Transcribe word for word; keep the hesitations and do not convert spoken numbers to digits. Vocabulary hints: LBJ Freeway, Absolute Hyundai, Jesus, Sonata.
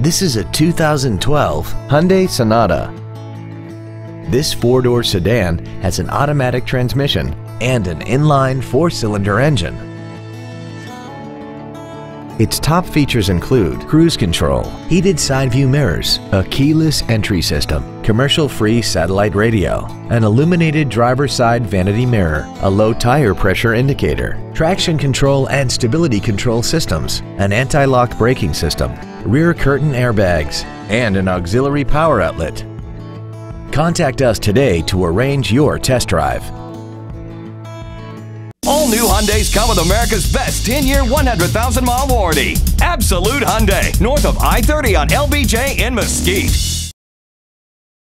This is a two thousand twelve Hyundai Sonata. This four-door sedan has an automatic transmission and an inline four-cylinder engine. Its top features include cruise control, heated side view mirrors, a keyless entry system, commercial-free satellite radio, an illuminated driver's side vanity mirror, a low tire pressure indicator, traction control and stability control systems, an anti-lock braking system, rear curtain airbags, and an auxiliary power outlet. Contact us today to arrange your test drive. All new Hyundais come with America's best ten-year, one hundred thousand mile warranty. Absolute Hyundai, north of I thirty on L B J in Mesquite.